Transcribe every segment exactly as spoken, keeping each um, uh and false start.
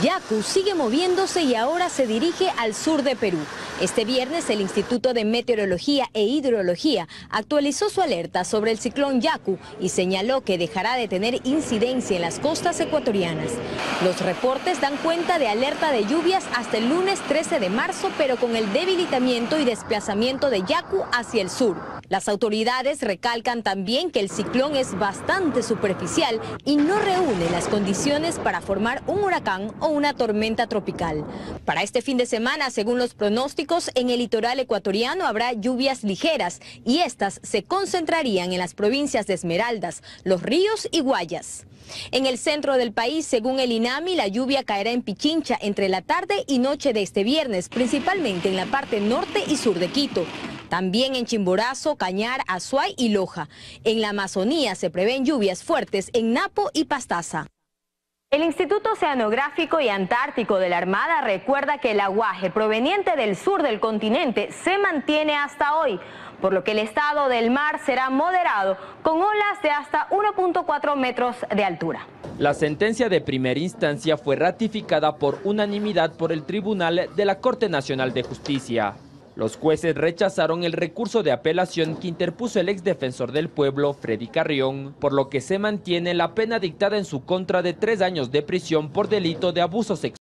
Yaku sigue moviéndose y ahora se dirige al sur de Perú. Este viernes el Instituto de Meteorología e Hidrología actualizó su alerta sobre el ciclón Yaku y señaló que dejará de tener incidencia en las costas ecuatorianas. Los reportes dan cuenta de alerta de lluvias hasta el lunes trece de marzo, pero con el debilitamiento y desplazamiento de Yaku hacia el sur. Las autoridades recalcan también que el ciclón es bastante superficial y no reúne las condiciones para formar un huracán o una tormenta tropical. Para este fin de semana, según los pronósticos, en el litoral ecuatoriano habrá lluvias ligeras y estas se concentrarían en las provincias de Esmeraldas, Los Ríos y Guayas. En el centro del país, según el INAMI, la lluvia caerá en Pichincha entre la tarde y noche de este viernes, principalmente en la parte norte y sur de Quito. También en Chimborazo, Cañar, Azuay y Loja. En la Amazonía se prevén lluvias fuertes en Napo y Pastaza. El Instituto Oceanográfico y Antártico de la Armada recuerda que el aguaje proveniente del sur del continente se mantiene hasta hoy, por lo que el estado del mar será moderado, con olas de hasta uno punto cuatro metros de altura. La sentencia de primera instancia fue ratificada por unanimidad por el Tribunal de la Corte Nacional de Justicia. Los jueces rechazaron el recurso de apelación que interpuso el exdefensor del pueblo, Freddy Carrión, por lo que se mantiene la pena dictada en su contra de tres años de prisión por delito de abuso sexual.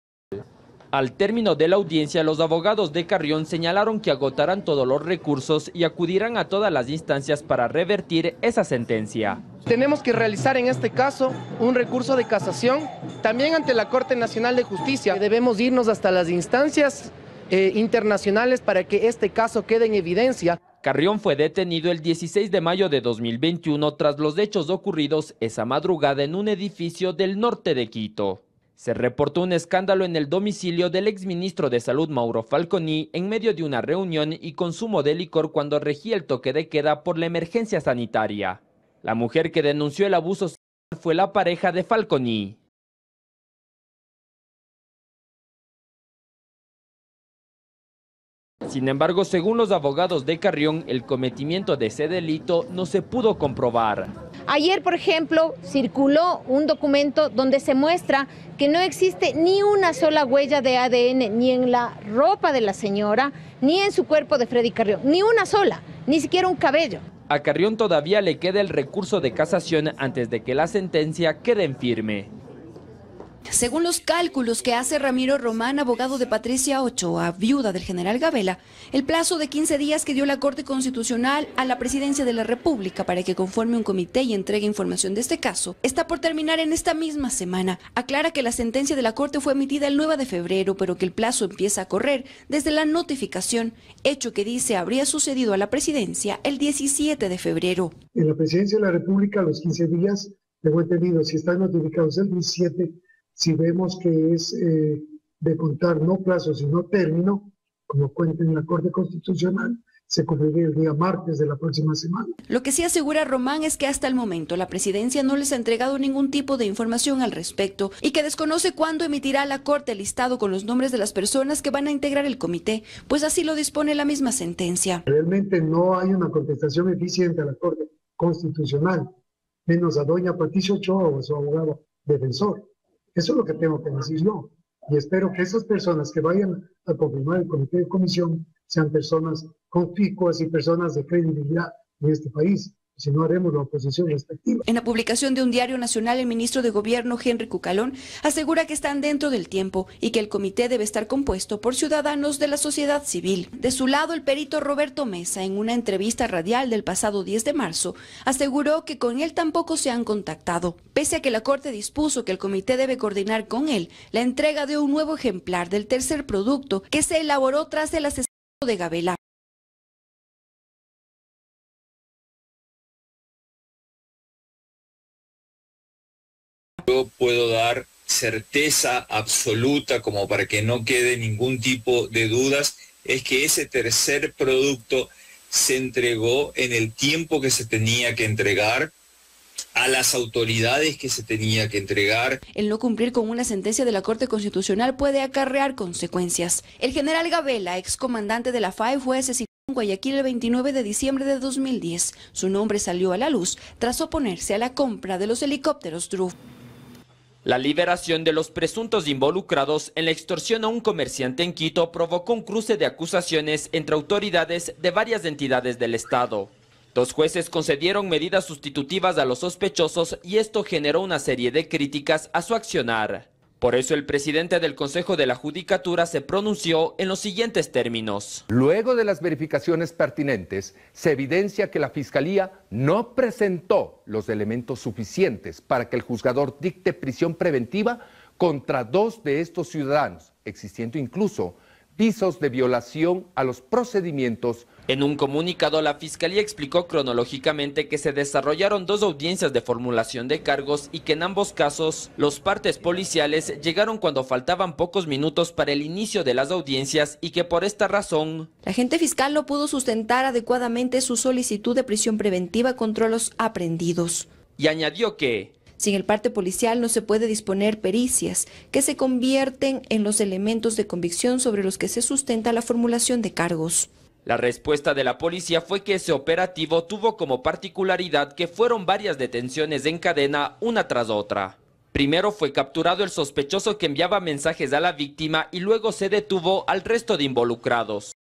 Al término de la audiencia, los abogados de Carrión señalaron que agotarán todos los recursos y acudirán a todas las instancias para revertir esa sentencia. Tenemos que realizar en este caso un recurso de casación, también ante la Corte Nacional de Justicia. Debemos irnos hasta las instancias Eh, internacionales para que este caso quede en evidencia. Carrión fue detenido el dieciséis de mayo de dos mil veintiuno tras los hechos ocurridos esa madrugada en un edificio del norte de Quito. Se reportó un escándalo en el domicilio del exministro de Salud Mauro Falconí en medio de una reunión y consumo de licor cuando regía el toque de queda por la emergencia sanitaria. La mujer que denunció el abuso sexual fue la pareja de Falconí. Sin embargo, según los abogados de Carrión, el cometimiento de ese delito no se pudo comprobar. Ayer, por ejemplo, circuló un documento donde se muestra que no existe ni una sola huella de A D N, ni en la ropa de la señora, ni en su cuerpo de Freddy Carrión, ni una sola, ni siquiera un cabello. A Carrión todavía le queda el recurso de casación antes de que la sentencia quede en firme. Según los cálculos que hace Ramiro Román, abogado de Patricia Ochoa, viuda del general Gabela, el plazo de quince días que dio la Corte Constitucional a la Presidencia de la República para que conforme un comité y entregue información de este caso, está por terminar en esta misma semana. Aclara que la sentencia de la Corte fue emitida el nueve de febrero, pero que el plazo empieza a correr desde la notificación, hecho que dice habría sucedido a la Presidencia el diecisiete de febrero. En la Presidencia de la República, los quince días, tengo entendido, si están notificados el diecisiete, si vemos que es eh, de contar no plazo, sino término, como cuenta en la Corte Constitucional, se cumpliría el día martes de la próxima semana. Lo que sí asegura Román es que hasta el momento la Presidencia no les ha entregado ningún tipo de información al respecto y que desconoce cuándo emitirá la Corte el listado con los nombres de las personas que van a integrar el comité, pues así lo dispone la misma sentencia. Realmente no hay una contestación eficiente a la Corte Constitucional, menos a doña Patricia Ochoa o a su abogado defensor. Eso es lo que tengo que decir yo. Y espero que esas personas que vayan a confirmar el comité de comisión sean personas conspicuas y personas de credibilidad en este país. Si no, haremos la oposición respectiva. En la publicación de un diario nacional, el ministro de Gobierno, Henry Cucalón, asegura que están dentro del tiempo y que el comité debe estar compuesto por ciudadanos de la sociedad civil. De su lado, el perito Roberto Mesa, en una entrevista radial del pasado diez de marzo, aseguró que con él tampoco se han contactado, pese a que la Corte dispuso que el comité debe coordinar con él la entrega de un nuevo ejemplar del tercer producto que se elaboró tras el asesinato de Gabela. Yo puedo dar certeza absoluta, como para que no quede ningún tipo de dudas, es que ese tercer producto se entregó en el tiempo que se tenía que entregar, a las autoridades que se tenía que entregar. El no cumplir con una sentencia de la Corte Constitucional puede acarrear consecuencias. El general Gabela, excomandante de la F A E, fue asesinado en Guayaquil el veintinueve de diciembre de dos mil diez. Su nombre salió a la luz tras oponerse a la compra de los helicópteros Crew. La liberación de los presuntos involucrados en la extorsión a un comerciante en Quito provocó un cruce de acusaciones entre autoridades de varias entidades del Estado. Dos jueces concedieron medidas sustitutivas a los sospechosos y esto generó una serie de críticas a su accionar. Por eso el presidente del Consejo de la Judicatura se pronunció en los siguientes términos. Luego de las verificaciones pertinentes, se evidencia que la Fiscalía no presentó los elementos suficientes para que el juzgador dicte prisión preventiva contra dos de estos ciudadanos, existiendo incluso pisos de violación a los procedimientos. En un comunicado, la Fiscalía explicó cronológicamente que se desarrollaron dos audiencias de formulación de cargos y que en ambos casos los partes policiales llegaron cuando faltaban pocos minutos para el inicio de las audiencias y que por esta razón la agente fiscal no pudo sustentar adecuadamente su solicitud de prisión preventiva contra los aprehendidos. Y añadió que sin el parte policial no se puede disponer pericias que se convierten en los elementos de convicción sobre los que se sustenta la formulación de cargos. La respuesta de la policía fue que ese operativo tuvo como particularidad que fueron varias detenciones en cadena una tras otra. Primero fue capturado el sospechoso que enviaba mensajes a la víctima y luego se detuvo al resto de involucrados.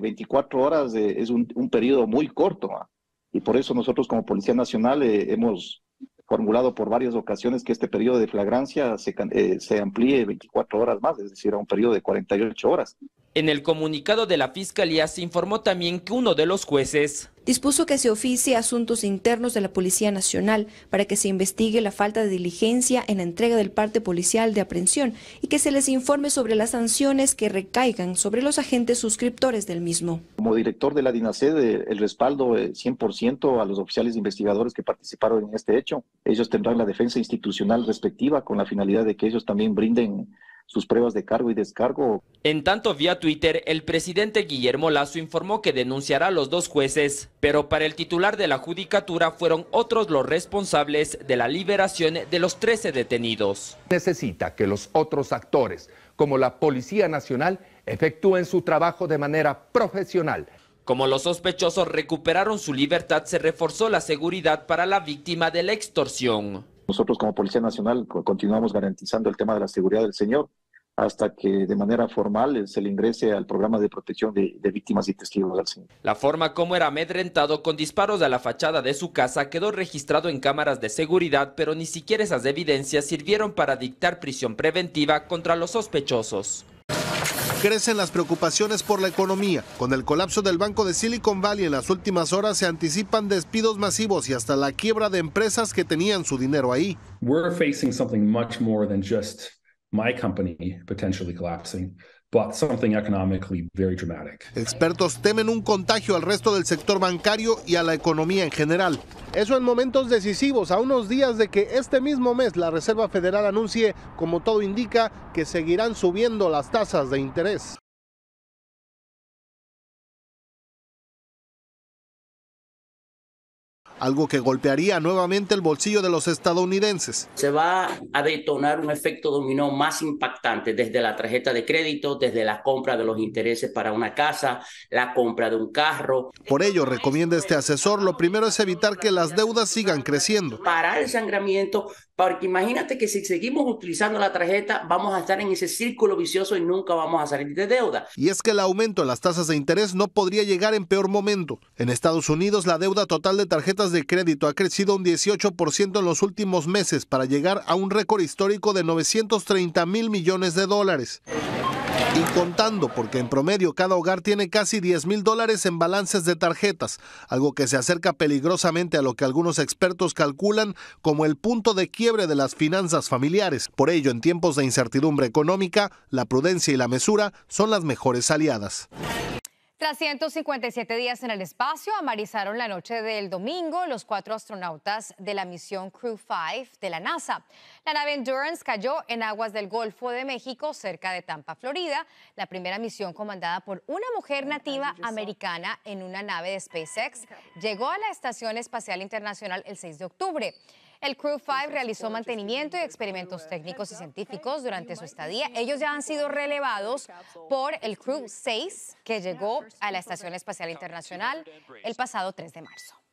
veinticuatro horas eh, es un, un periodo muy corto, ¿no? Y por eso nosotros como Policía Nacional eh, hemos formulado por varias ocasiones que este periodo de flagrancia se, eh, se amplíe veinticuatro horas más, es decir, a un periodo de cuarenta y ocho horas. En el comunicado de la Fiscalía se informó también que uno de los jueces dispuso que se oficie asuntos internos de la Policía Nacional para que se investigue la falta de diligencia en la entrega del parte policial de aprehensión y que se les informe sobre las sanciones que recaigan sobre los agentes suscriptores del mismo. Como director de la DINACED, el respaldo cien por ciento a los oficiales investigadores que participaron en este hecho. Ellos tendrán la defensa institucional respectiva con la finalidad de que ellos también brinden sus pruebas de cargo y descargo. En tanto, vía Twitter, el presidente Guillermo Lasso informó que denunciará a los dos jueces, pero para el titular de la Judicatura fueron otros los responsables de la liberación de los trece detenidos. Necesita que los otros actores, como la Policía Nacional, efectúen su trabajo de manera profesional. Como los sospechosos recuperaron su libertad, se reforzó la seguridad para la víctima de la extorsión. Nosotros como Policía Nacional continuamos garantizando el tema de la seguridad del señor hasta que de manera formal se le ingrese al programa de protección de, de víctimas y testigos del señor. La forma como era amedrentado con disparos a la fachada de su casa quedó registrado en cámaras de seguridad, pero ni siquiera esas evidencias sirvieron para dictar prisión preventiva contra los sospechosos. Crecen las preocupaciones por la economía. Con el colapso del Banco de Silicon Valley en las últimas horas se anticipan despidos masivos y hasta la quiebra de empresas que tenían su dinero ahí. We're facing something much more than just my company potentially collapsing, but something economically very dramatic. Expertos temen un contagio al resto del sector bancario y a la economía en general. Eso en momentos decisivos, a unos días de que este mismo mes la Reserva Federal anuncie, como todo indica, que seguirán subiendo las tasas de interés. Algo que golpearía nuevamente el bolsillo de los estadounidenses. Se va a detonar un efecto dominó más impactante desde la tarjeta de crédito, desde la compra de los intereses para una casa, la compra de un carro. Por ello, recomienda este asesor, lo primero es evitar que las deudas sigan creciendo. Parar el sangramiento, porque imagínate que si seguimos utilizando la tarjeta, vamos a estar en ese círculo vicioso y nunca vamos a salir de deuda. Y es que el aumento en las tasas de interés no podría llegar en peor momento. En Estados Unidos, la deuda total de tarjetas de crédito ha crecido un dieciocho por ciento en los últimos meses para llegar a un récord histórico de novecientos treinta mil millones de dólares. Y contando, porque en promedio cada hogar tiene casi diez mil dólares en balances de tarjetas, algo que se acerca peligrosamente a lo que algunos expertos calculan como el punto de quiebre de las finanzas familiares. Por ello, en tiempos de incertidumbre económica, la prudencia y la mesura son las mejores aliadas. Tras ciento cincuenta y siete días en el espacio, amarizaron la noche del domingo los cuatro astronautas de la misión Crew cinco de la NASA. La nave Endurance cayó en aguas del Golfo de México, cerca de Tampa, Florida, la primera misión comandada por una mujer nativa americana en una nave de SpaceX. Llegó a la Estación Espacial Internacional el seis de octubre. El Crew cinco realizó mantenimiento y experimentos técnicos y científicos durante su estadía. Ellos ya han sido relevados por el Crew seis, que llegó a la Estación Espacial Internacional el pasado tres de marzo.